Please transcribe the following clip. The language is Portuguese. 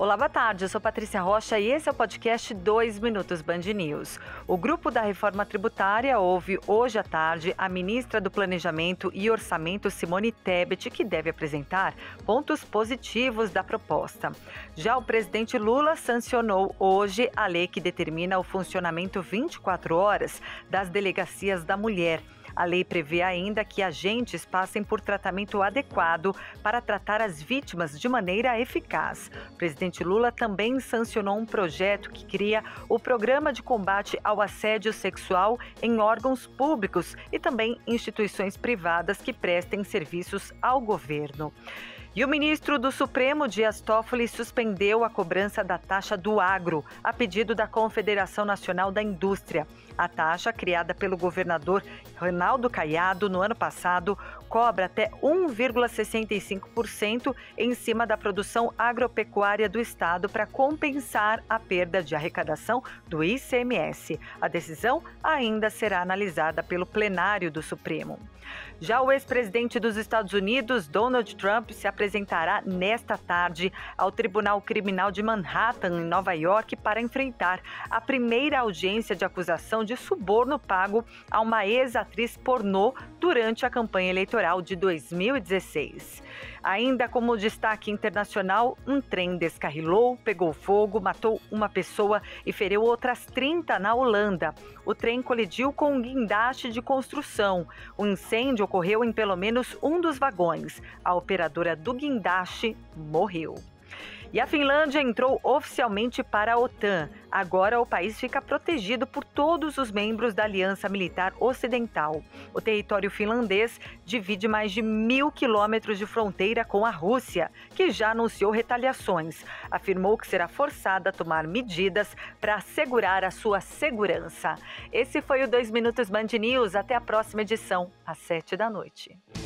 Olá, boa tarde. Eu sou Patrícia Rocha e esse é o podcast 2 Minutos Band News. O grupo da reforma tributária ouve hoje à tarde a ministra do Planejamento e Orçamento, Simone Tebet, que deve apresentar pontos positivos da proposta. Já o presidente Lula sancionou hoje a lei que determina o funcionamento 24 horas das delegacias da mulher. A lei prevê ainda que agentes passem por tratamento adequado para tratar as vítimas de maneira eficaz. O presidente Lula também sancionou um projeto que cria o Programa de Combate ao Assédio Sexual em órgãos públicos e também instituições privadas que prestem serviços ao governo. E o ministro do Supremo, Dias Toffoli, suspendeu a cobrança da taxa do agro, a pedido da Confederação Nacional da Indústria. A taxa, criada pelo governador Reinaldo Caiado no ano passado, cobra até 1,65% em cima da produção agropecuária do estado para compensar a perda de arrecadação do ICMS. A decisão ainda será analisada pelo plenário do Supremo. Já o ex-presidente dos Estados Unidos, Donald Trump, se apresentará nesta tarde ao Tribunal Criminal de Manhattan, em Nova York, para enfrentar a primeira audiência de acusação de suborno pago a uma ex-atriz pornô durante a campanha eleitoral de 2016. Ainda como destaque internacional, um trem descarrilou, pegou fogo, matou uma pessoa e feriu outras 30 na Holanda. O trem colidiu com um guindaste de construção. O incêndio ocorreu em pelo menos um dos vagões. A operadora do guindaste morreu. E a Finlândia entrou oficialmente para a OTAN. Agora o país fica protegido por todos os membros da Aliança Militar Ocidental. O território finlandês divide mais de 1.000 quilômetros de fronteira com a Rússia, que já anunciou retaliações. Afirmou que será forçada a tomar medidas para assegurar a sua segurança. Esse foi o 2 Minutos Band News. Até a próxima edição, às 19h.